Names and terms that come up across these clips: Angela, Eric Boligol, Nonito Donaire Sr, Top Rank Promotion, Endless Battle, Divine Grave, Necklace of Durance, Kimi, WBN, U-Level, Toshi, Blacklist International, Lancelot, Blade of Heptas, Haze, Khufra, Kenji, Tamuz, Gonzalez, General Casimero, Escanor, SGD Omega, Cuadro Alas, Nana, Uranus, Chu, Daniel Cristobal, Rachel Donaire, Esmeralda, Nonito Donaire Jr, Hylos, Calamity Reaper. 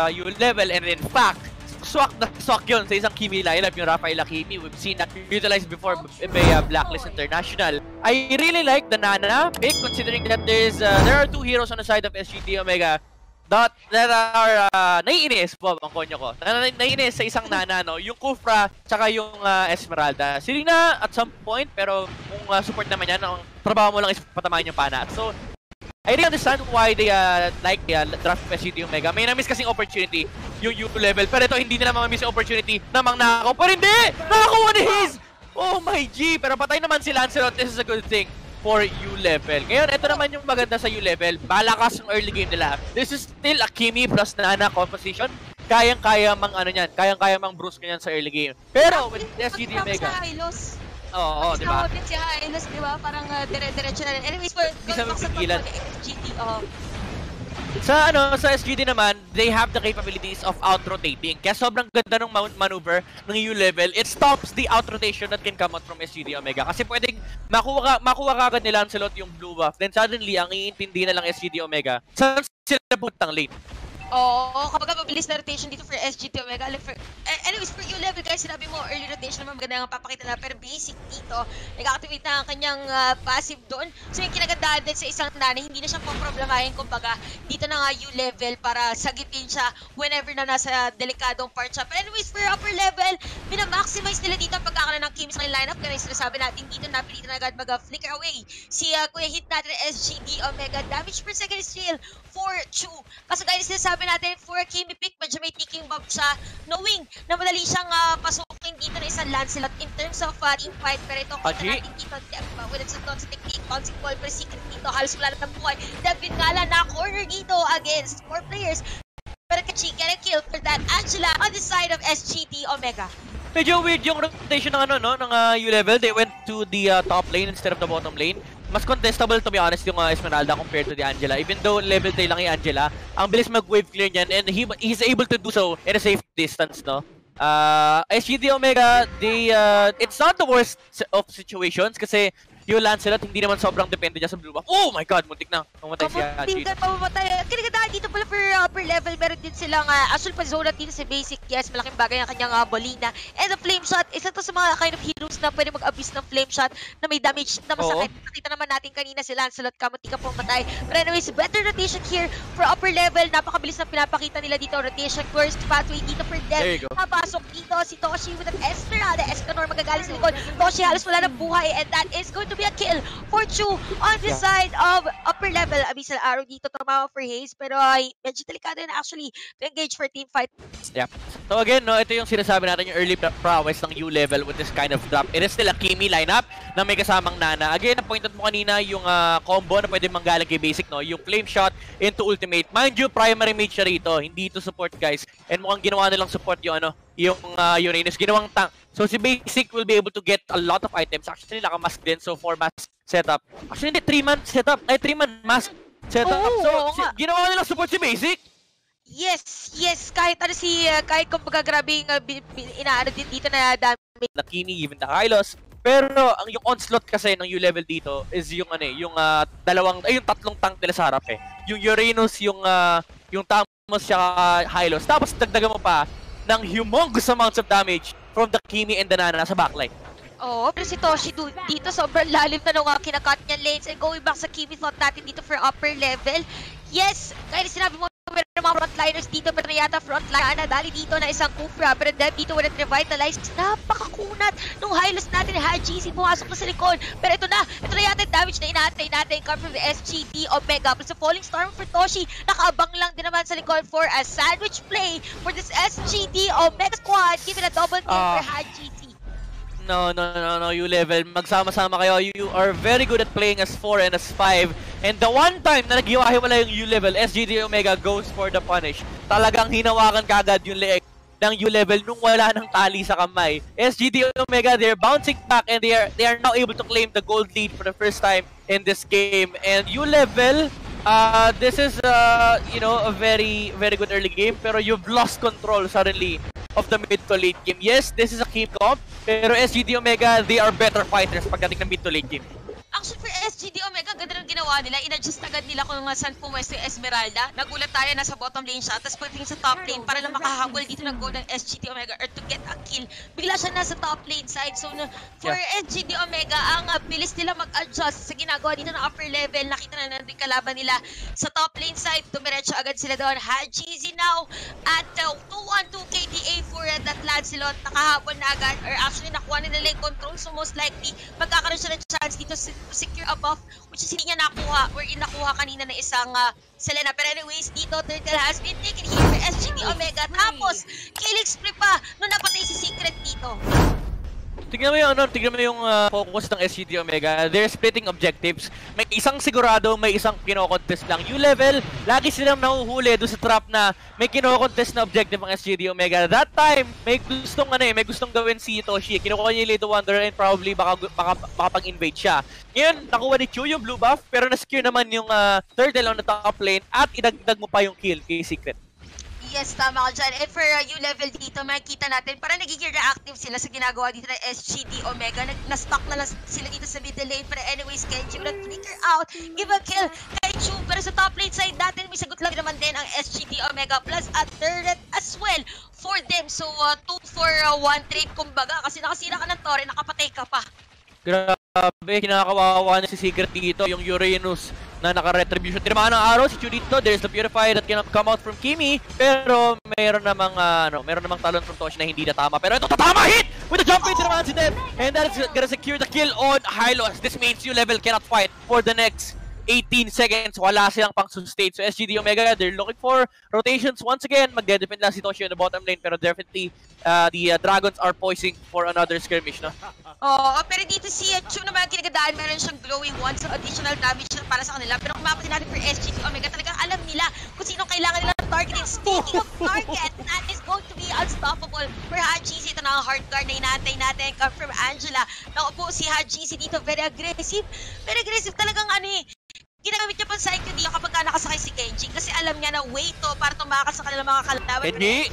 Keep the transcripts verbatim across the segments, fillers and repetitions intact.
uh, U-Level, and in fact, swak na swak yun sa isang Kimi lineup, yung Rafaela Kimi. We've seen that utilized before by uh, Blacklist International. I really like the Nana pick, considering that there's uh, there are two heroes on the side of S G D Omega that there are uh, naiinis po ang konyo ko. Na naiinis sa isang Nana, no? Yung Khufra tsaka yung uh, Esmeralda. Selena at some point, pero kung uh, support naman yan, ang trabaho mo lang is patamahin yung pana. So, I really understand why they uh, like the uh, draft of S G D Omega. May na-miss kasing opportunity yung U-Level. Pero ito, hindi nila mamamiss yung opportunity na mang nakakaw. Pero hindi! Nakakuha ni Haze! Oh my G! Pero patay naman si Lancelot. This is a good thing for U-Level. Ngayon, ito naman yung maganda sa U-Level. Balakas ng early game nila. This is still a Kimi plus Nana composition. Kayang-kaya mang ano niyan. Kayang-kaya mang bruise ko niyan sa early game. Pero with S G D Omega... Oo, di ba? Pag-snowdit siya, Hylos, di ba? Parang uh, dire-diretso na rin. Anyways, for going back sa S G D, oh. Sa, ano, sa S G D naman, they have the capabilities of out-rotating. Kaya sobrang ganda ng maneuver ng U-Level. It stops the out-rotation that can come out from S G D Omega. Kasi pwedeng makuha, ka, makuha kagad ni Lancelot yung blue buff. Then suddenly, ang iintindi na lang S G D Omega, saan sila puntang late? Oo, kapag mabilis na rotation dito for S G D Omega, like for, anyways, for U-Level guys, sinabi mo, early rotation naman maganda nga papakita na, pero basic dito, nag-activate na ang kanyang uh, passive doon. So yung kinagandaan din sa isang Nana, hindi na siyang pang-problemahin, kumbaga, dito na nga U-Level para sagitin siya whenever na nasa delikadong part siya. But anyways, for upper level, minamaximize nila dito ang pagkakaroon ng Kimi sa kanilang lineup, kaya sinasabi natin dito, napilitan na agad mag-flicker away. Si uh, kuya hit natin S G D Omega, damage per second is real for Chu. Kasi guys, sinasabi natin for a Kimi pick, medyo may ticking bomb siya, knowing na madali siyang uh, pasukin dito na isang Lancelot in terms of uh, team fight. Pero ito, kung na natin dito, diba, wala sa doon sa technique, bouncing ball per secret dito, halos wala na ng buhay. David Gala na corner dito against four players. Pero Kachi get a kill for that. Angela on the side of S G D Omega. Medyo weird yung rotation ng ano, no, ng uh, U-Level. They went to the uh, top lane instead of the bottom lane. Mas contestable, to be honest, yung uh, Esmeralda compared to the Angela. Even though level tayo lang yung Angela, ang bilis mag-wave clear niyan, and he he's able to do so at a safe distance, no? Uh, S G D Omega, they, uh, it's not the worst of situations kasi yung Lancelot hindi naman sobrang depende niya sa blue buff. Oh my god, muntik na. Pumatay siya. Muntik na, pumatay. Kinagandaan dito pala for upper level, meron din silang uh, actual pazona dito sa basic. Yes, malaking bagay ang kanyang uh, bolina. And the flame shot, isa to sa mga kind of heroes na pwede mag-abuse ng flame shot na may damage na masakit. Oo. Nakita naman natin kanina si Lancelot, kamuntik na pumatay. But anyways, better rotation here for upper level. Napakabilis na pinapakita nila dito. Rotation first, pathway dito for them. Papasok dito si Toshi with an Esmeralda. Escanor magagaling sa likod. Toshi halos wala ng buhay, and that is good to be a kill for Chu on the yeah. side of upper level. Abisal arrow dito tumawa for Haze, pero ay medyo delikado na actually to engage for team fight. Yeah. So again, no, ito yung sinasabi natin yung early prowess ng U-Level with this kind of drop. It is still a Kimi lineup na may kasamang Nana. Again, na-pointed mo kanina yung uh, combo na pwede manggaling kay Basic, no? Yung flame shot into ultimate. Mind you, primary mage siya rito. Hindi ito support, guys. And mukhang ginawa nilang support yung ano, yung uh, Uranus, ginawang tank. So si Basic will be able to get a lot of items. Actually, naka-mask din. So, four-man setup. Actually, hindi. three-man setup. Ay, three-man mask setup. Oh, so, si ginawa nilang support si Basic. Yes, yes. Kahit ano si, uh, kahit kung pagkagrabing uh, inaano din dito na damage. Na Kimi, even the Hylos. Pero, ang yung onslaught kasi ng U-Level dito is yung ano eh, yung uh, dalawang, ay yung tatlong tank nila sa harap eh. Yung Uranus, yung, uh, yung Tamuz, saka Hylos. Tapos, dagdagan mo pa ng humongous amounts of damage from the Kimi and the Nana sa backline. Oo, oh, pero si Toshi dito sobrang lalim na nung uh, kinakat niya lanes, and going back sa Kimi slot natin dito for upper level. Yes, kaya sinabi mo meron ng mga frontliners dito, pero na yata frontline na dali dito na isang Khufra, pero dahil dito walang revitalize, napakakunat nung Hylos natin, Hajizi bumasok na sa likod, pero ito na, ito na yata damage na inaantay natin come from the S G D Omega, plus a falling storm for Toshi, nakaabang lang din naman sa likod for a sandwich play for this S G D Omega squad, giving a double kill uh. for Hajizi. No, no, no, no, U-Level. Magsama-sama kayo. You are very good at playing as four and as five. And the one time na naghiwa-hiwala yung U-Level, S G D Omega goes for the punish. Talagang hinawakan kagad yung leeg ng U-Level nung wala ng tali sa kamay. S G D Omega, they're bouncing back, and they are, they are now able to claim the gold lead for the first time in this game. And U-Level, uh, this is, uh, you know, a very, very good early game. Pero you've lost control suddenly of the mid to late game. Yes, this is a game comp, pero S G D Omega, they are better fighters pagdating ng mid to late game. Actually, for S G D Omega, ganda ng ginawa nila. In-adjust agad nila kung saan pumwesto yung Esmeralda. Nagulat tayo, nasa bottom lane siya. Tapos pagdating sa top lane, para lang makahabol dito ng goal ng S G D Omega or to get a kill. Bigla siya nasa top lane side. So for yeah. S G D Omega, ang uh, bilis nila mag-adjust sa ginagawa dito ng upper level. Nakita na nandun kalaban nila sa top lane side. Dumiretso agad sila doon. Hajizi now at uh, two one two K D A for uh, that Lancelot. Nakahabol na agad. Or actually, nakuha na nila yung control. So most likely, magkakaroon siya ng chance dito to secure a buff, which is hindi niya nakuha. We're in nakuha kanina na isang uh, Selena. Pero anyways, dito, turtle has been taken here by S G D Omega. Tapos, killing spree pa nung napatay si Secret dito. Tignan mo yung, ano, tignan mo yung uh, focus ng S G D Omega. They're splitting objectives. May isang sigurado, may isang kinokontest lang. U-Level, lagi silang nahuhuli doon sa trap na may kinokontest na objective ang S G D Omega. That time, may gustong, ano, eh, may gustong gawin si Toshi. Kinukuha niya yung Little Wanderer and probably baka, baka, baka pag-invade siya. Ngayon, nakuha ni Chu yung blue buff, pero na-secure naman yung uh, turtle on the top lane at idagdag mo pa yung kill kay Secret. Yes, tama ka dyan. And for uh, U-Level dito, makikita natin, parang nagiging reactive sila sa ginagawa dito ng S G D Omega. Na-stuck na lang sila dito sa middle lane. Pero anyways, Kenji will flicker out, give a kill kay Chu. Pero sa top lane side natin, may sagot lang naman din ang S G D Omega plus a turret as well for them. So, two for one trade kumbaga. Kasi nakasira ka ng torre, nakapatay ka pa. Grabe, kinakawawa niya si Secret dito, yung Uranus na naka-retribution. Tinamaan ng araw si Chu dito. There's the Purify that cannot come out from Kimi. Pero mayroon namang, uh, ano, mayroon namang talon from Toshi na hindi natama. Pero ito, tatama! Hit! With the jump in, tinamaan si Dev! And that is gonna secure the kill on Hylos. This means U-Level cannot fight for the next eighteen seconds. Wala silang pang sustain. So S G D Omega, they're looking for rotations once again. Magde-defend lang si Toshi on the bottom lane. Pero definitely, uh, the uh, dragons are poising for another skirmish, no? Oo, oh, pero dito si Chu naman ang kinagadaan. Meron siyang glowing wand. So additional damage para sa kanila. Pero kung mapatin natin for S G D Omega, talagang alam nila kung sino kailangan nila targeting. Speaking of target, that is going to be unstoppable for Hajizi. Ito na ang hard guard na hinatay natin. Come from Angela. Naku po si Hajizi dito. Very aggressive. Very aggressive talagang ano eh. Ginagamit niya pang psycho dito kapag ka nakasakay si Kenji kasi alam niya na way to para tumakas sa kanilang mga kalaban. Kenji!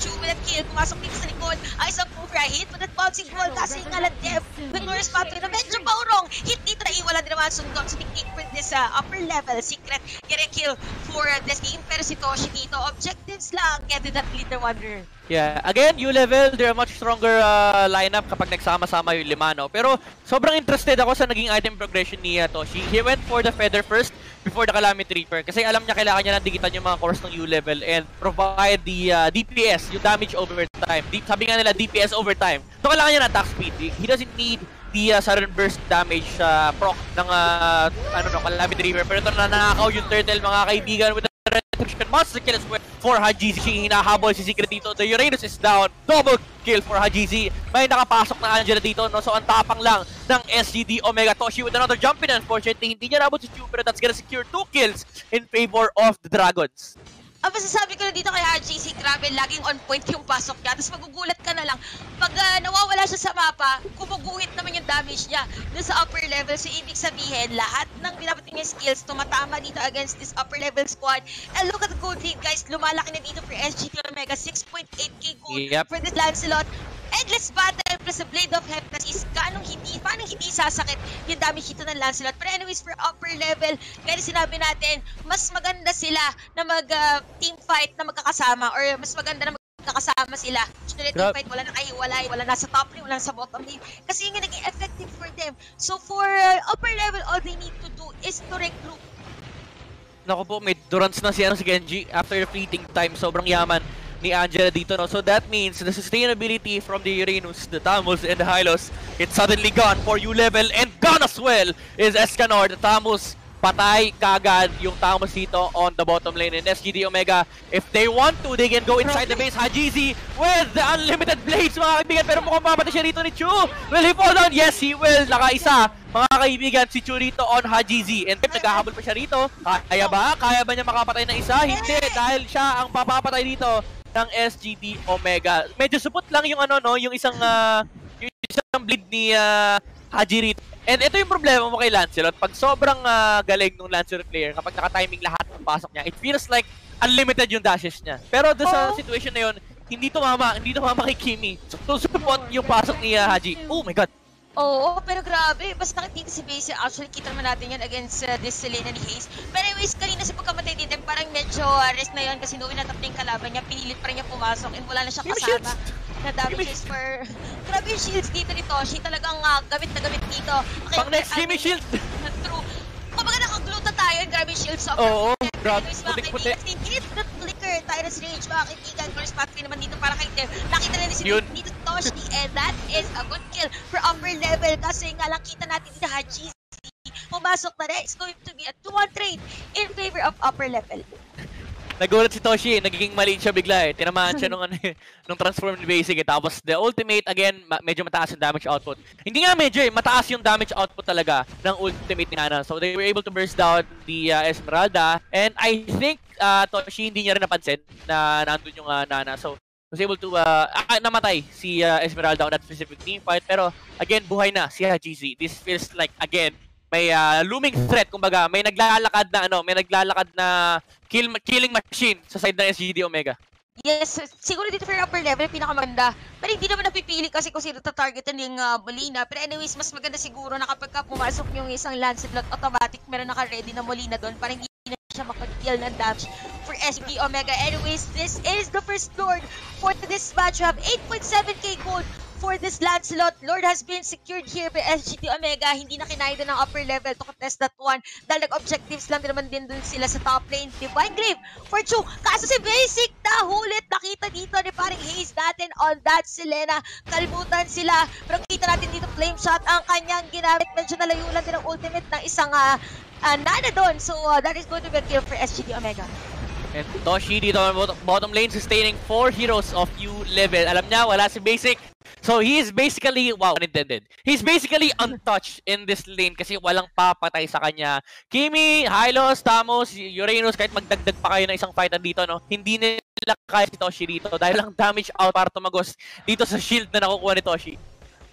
Chu with that kill, pumasok dito sa likod ay isang Khufra hit with that bouncing ball kasi nga lang Dev with Norris Patrick na medyo paurong hit dito na iwala din naman sundok so big kick for this uh, upper level Secret get a kill for uh, this game pero si Toshi dito objectives lang get that glitter wanderer. Yeah, again, U-Level, they're a much stronger uh, lineup kapag nagsama-sama yung lima, no? Pero sobrang interested ako sa naging item progression ni uh, Toshi. He went for the Feather first before the Calamity Reaper kasi alam niya kailangan niya nandigitan yung mga cores ng U-Level and provide the uh, D P S, yung damage over time. D sabi nga nila, D P S over time. So kailangan niya ng attack speed. He doesn't need the uh, sudden burst damage uh, proc ng uh, ano, no, Calamity Reaper. Pero ito na nanakaw yung turtle, mga kaibigan, with retribution monster kill as well for Hajizi. Hinahabol si Secret dito. The Uranus is down. Double kill for Hajizi. May nakapasok na Angela dito, no? So ang tapang lang ng S G D Omega. Toshi with another jump in. Unfortunately, hindi niya nabot si Chu, pero that's gonna secure two kills in favor of the Dragons. Ang masasabi ko na dito kay Hajizi, grabe, laging on point yung pasok niya. Tapos magugulat ka na lang. Pag uh, nawawala siya sa mapa, kumuguhit naman yung damage niya doon sa upper level. So, ibig sabihin, lahat ng binapating niya skills, tumatama dito against this upper level squad. And look at the gold lead, guys. Lumalaki na dito for S G D Omega. six point eight K gold yep. for this Lancelot. Endless Battle plus a Blade of Heptas is kanong hindi, paano hindi sasakit yung damage hito ng Lancelot. But anyways, for upper level, kaya sinabi natin, mas maganda sila na mag-team uh, fight na magkakasama or mas maganda na magkakasama sila. Actually, team fight, wala na kahiwalay, wala na sa top lane, wala na sa bottom lane. Kasi yun yung naging effective for them. So for uh, upper level, all they need to do is to regroup. Naku po, may Durance na siya si Kenji after the fleeting time. Sobrang yaman ni Angela dito, no? So that means the sustainability from the Uranus, the Tamuz, and the Hylos, it's suddenly gone for U-Level, and gone as well is Escanor. The Tamuz, patay kagad yung Tamuz dito on the bottom lane. And S G D Omega, if they want to, they can go inside the base. Hajizi with the unlimited blades, mga kaibigan. Pero mukhang mapatay siya dito ni Chu. Will he fall down? Yes, he will. Nakaisa, mga kaibigan, si Chu rito on Hajizi. And if naghahabol pa siya rito, kaya ba? Kaya ba niya makapatay na isa? Hindi, dahil siya ang papapatay dito ng S G D Omega. Medyo supot lang yung ano, no, yung isang uh, yung isang bleed ni uh, Hajirit. And ito yung problema mo kay Lancelot. Pag sobrang uh, galing ng Lancelot player, kapag naka-timing lahat ng pasok niya, it feels like unlimited yung dashes niya. Pero doon sa situation na yun, hindi tumama, hindi tumama kay Kimi. So, support yung pasok ni uh, Haji. Oh my god. Oo, pero grabe, masakit dito si Basic. Actually, kita naman natin yan against uh, this Selena ni Haze. Pero anyways, kanina sa pagkamatay dito, parang medyo uh, rest na yun kasi noon natap na yung kalaban niya, pinilit pa rin niya pumasok and wala na siya kasama. Na damage is for... Grabe yung shields dito ni Toshi, talagang uh, gamit na gamit dito. Okay, pang next, give me shield! True. Kumbaga nakaglute na tayo, grabe yung shields. So, oo, grabe, putik-putik. Hit the flicker, Tyrus Rage, mga kaibigan. First battery naman dito para kay Dev. Nakita na rin si Dev dito. And that is a good kill for upper level kasi nga lang kita natin na Hajizi pumasok na rin. It's going to be a two one trade in favor of upper level. Nagulat si Toshi, nagiging maliit siya bigla eh. Tinamaan siya nung, nung transform ni Basic eh. Tapos the ultimate again, ma medyo mataas yung damage output. Hindi nga medyo eh, mataas yung damage output talaga ng ultimate ni Nana. So they were able to burst down the uh, Esmeralda and I think uh, Toshi hindi niya rin napansin na nandun yung uh, Nana. So was able to, uh, ah, namatay si uh, Esmeralda on that specific team fight. Pero, again, buhay na si Hajizi. This feels like, again, may uh, looming threat, kumbaga, may naglalakad na, ano, may naglalakad na kill, killing machine sa side ng S G D Omega. Yes, siguro dito for upper level, pinakamaganda. Pero hindi naman napipili kasi kung sino tatargetan yung uh, Molina. Pero anyways, mas maganda siguro na kapag ka pumasok yung isang Lancelot, automatic meron naka-ready na Molina doon. Parang hindi na siya makag-kill ng damage for S G D Omega. Anyways, this is the first Lord for this matchup. eight point seven K gold for this Lancelot. Lord has been secured here by S G D Omega. Hindi na kinaya ng upper level to contest that one. Dahil nag-objectives lang din naman din dun sila sa top lane. Divine Grave for Chu. Kaso si Basic nahulit. Nakita dito ni parang Haze natin on that Selena. Kalbutan sila. Pero kita natin dito flame shot ang kanyang ginamit. Medyo nalayo lang din ang ultimate ng isang uh, uh, Nana doon. So uh, that is going to be a kill for S G D Omega. And Toshi dito on bottom lane sustaining four heroes of U-Level. Alam niya, wala si Basic. So he is basically, wow, unintended. He's basically untouched in this lane kasi walang papatay sa kanya. Kimi, Hylos, Tamuz, Uranus, kahit magdagdag pa kayo ng isang fight dito, no? Hindi nila kaya si Toshi dito dahil lang damage out para tumagos dito sa shield na nakukuha ni Toshi.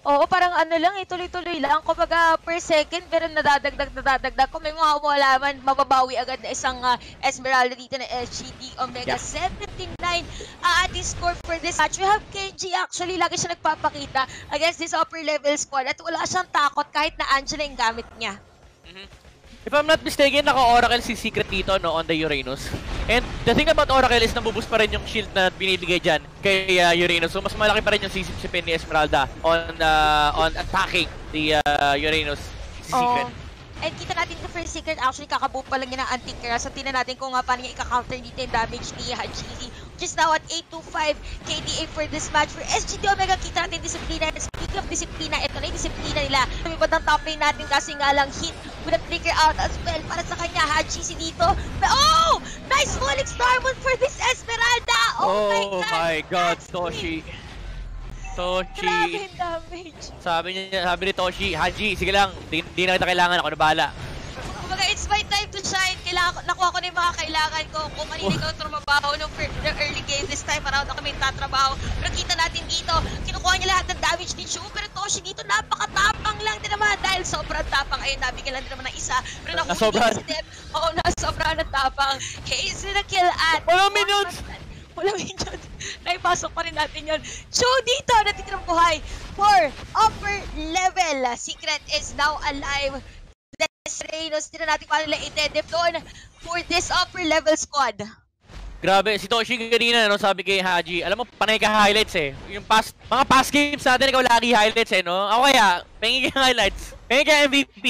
Oo, parang ano lang, ituloy-tuloy lang. Kumbaga per second, pero nadadagdag, nadadagdag. Kung may mga umalaman, mababawi agad na isang uh, Esmeralda dito na S G D Omega. Yeah. seventy-nine uh, at his score for this match. We have Kenji actually, lagi siya nagpapakita against this upper level squad at wala siyang takot kahit na Angela yung gamit niya. Mm-hmm. If I'm not mistaken, naka-Oracle si Secret dito, no, on the Uranus. And the thing about Oracle is nabuboost pa rin yung shield na binibigay dyan kay uh, Uranus. So mas malaki pa rin yung sisipsipin ni Esmeralda on uh, on attacking the uh, Uranus si Secret. Oh. And kita natin the first Secret actually kakaboop pa lang yun ng anti-care. So tingnan natin kung uh, paano niya ika-counter dito yung damage ni Hajizi. Just now at eight twenty-five K D A for this match. For S G D Omega, kita natin disiplina. Speaking of disiplina, ito na yung disiplina nila. May badang top lane natin kasi nga lang hit with a flicker out as well. Para sa kanya, Hajizi dito. Oh! Nice falling star one for this Esmeralda! Oh, oh my God! God, Toshi! Toshi! Grabe yung damage! Sabi niya, sabi ni Toshi, Haji, sige lang, di, di na kita kailangan, ako na bahala. It's my time to shine. Kailangan, nakuha ko na yung mga kailangan ko. Kung kanina ikaw trumabaho nung early game, this time around ako may tatrabaho. Pero kita natin dito, kinukuha niya lahat ng damage ni Chu. Pero Toshi dito, napakatapang lang din naman. Dahil sobrang tapang. Ayun, nabigyan lang din naman ng isa. Pero nakuha si Dev. Oo, nasobrang na tapang. Haze na kill at... Walang minutes! Walang minutes. Naipasok pa rin natin yun. Chu dito, natitirang buhay. For upper level, Secret is now alive. Reynos, tira natin pa nila i-dedep doon for this upper level squad. Grabe, si Toshi kanina, no, sabi kay Haji, alam mo, panay ka highlights eh. Yung past, mga past games natin, ikaw lagi highlights eh, no? Ako kaya, pengi ka highlights, pengi ka M V P.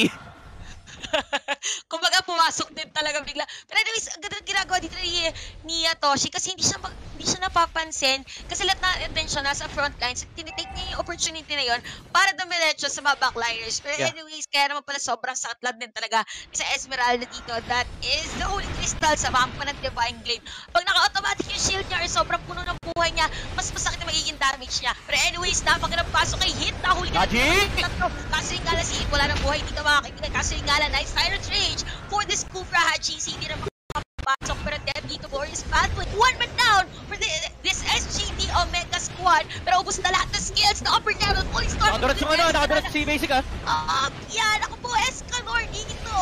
Kumbaga pumasok din talaga bigla. Pero anyways, ang ganda ginagawa dito ni, ni uh, Toshi kasi hindi siya, hindi siya napapansin kasi lahat na attention nasa front lines. Tinitake niya yung opportunity na yun para dumiretso sa mga backliners. Pero yeah, anyways, kaya naman pala sobrang satlad din talaga sa Esmeralda dito. That is the Holy Crystal sa bangko ng Divine Grave. Pag naka-automatic yung shield niya or sobrang puno ng buhay niya, mas masakit na magiging damage niya. Pero anyways, napakinapaso kay hit na huli ka na. Kasi yung gala si wala ng buhay dito mga kaibigan. Kasi yung gala nice Tyrant's Rage for this Khufra. Hajizi hindi na makapasok pero Dev dito for his pathway. One man down for the, this S G D Omega squad. Pero ubos na lahat ng skills na upper down on Holy Storm. Nakadurat yung ano, nakadurat si Basic ah. Ah, yan. Ako po, Escanor dito.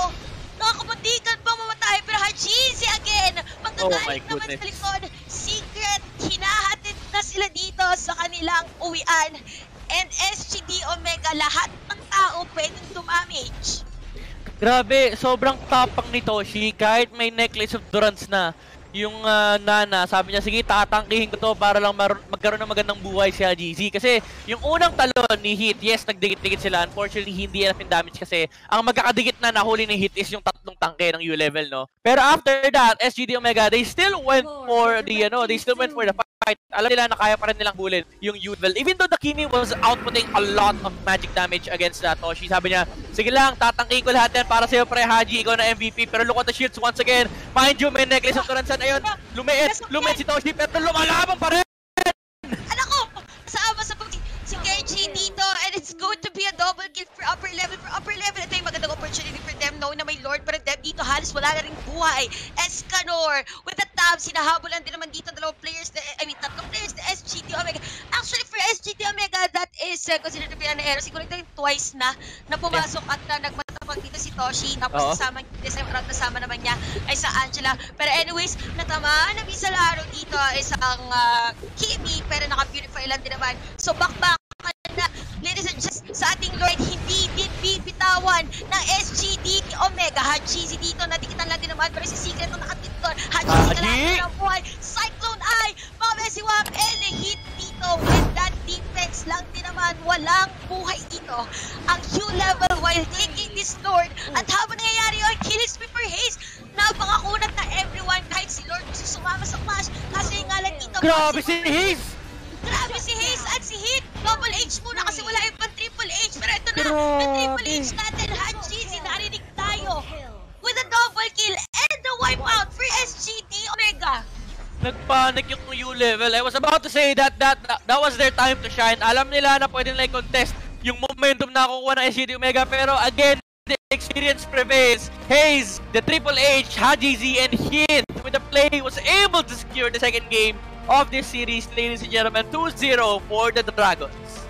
Nakakabandikan bang mamatay pero Hajizi again. Magkagalit oh naman sa likod. Secret, hinahatid na sila dito sa kanilang uwian. And S G D Omega lahat ng tao pwedeng dumamage. Grabe, sobrang tapang ni Toshi kahit may Necklace of Durance na. Yung uh, Nana, sabi niya, sige, tatangkihin ko to para lang magkaroon ng magandang buhay si Hajizi. Kasi yung unang talon ni Hit, yes, nagdikit-dikit sila. Unfortunately, hindi enough in damage kasi ang magkakadikit na nahuli ni Hit is yung tatlong tangke ng U-Level, no? Pero after that, S G D Omega, they still went for the, ano, they still went for the fight. Alam nila na kaya pa rin nilang bulin yung U-Level. Even though the Kimi was outputting a lot of magic damage against uh, Toshi, sabi niya, sige lang, tatangkihin ko lahat yan para sa'yo, pre, Haji, ikaw na M V P. Pero look at the shields once again. Mind you, may Necklace of Durance. Ayun, lumeet, lumeet si Toshi, pero lumalabang pa rin! Anak ko! Kasama sa pag si Kenji dito, and it's going to be a double kill for upper level, for upper level. Ito yung magandang opportunity for them, knowing na may Lord para them dito, halos wala na rin buhay. Escanor, with the tab, sinahabulan din naman dito, dalawang players, na, I mean, tatlong players na S G D Omega. Actually, for S G D Omega, that is uh, considered to be an error. Siguro ito yung twice na, na pumasok at na nagmatapos dito si Toshi, tapos kasama this time around kasama naman niya ay sa Angela. Pero anyways, natamaan na bisa laro dito is ang uh, Kimi, pero naka-purify lang din naman. So back-back na, ladies and gents, sa ating Lord, hindi din bibitawan ng S G D Omega. Hajizi dito, natikitan lang din naman, pero si Secret nung nakatito doon, Hajizi na lang ng buhay. Cyclone Eye, mamesiwap, elehit dito, with that defense lang din naman, walang buhay dito ang U-Level while taking this Lord. At habang nangyayari yun, Killings Paper Haze, napakakunat na everyone, kahit si Lord gusto sumama sa clash, kasi nga lang dito. Grabe si Haze! Grabe si Haze at si Hit! Double H muna kasi wala ibang Triple H, pero ito na, ang Triple H natin, Hajizi, narinig tayo with a double kill and a wipeout for S G D Omega. Nagpanic yung U-Level. I was about to say that that that was their time to shine. Alam nila na pwede nila i-contest yung momentum na kukuha ng S G D Omega, pero again, the experience prevails. Haze, the Triple H, Hajizi, and Hit with the play was able to secure the second game of this series, ladies and gentlemen, two zero for the Dragons.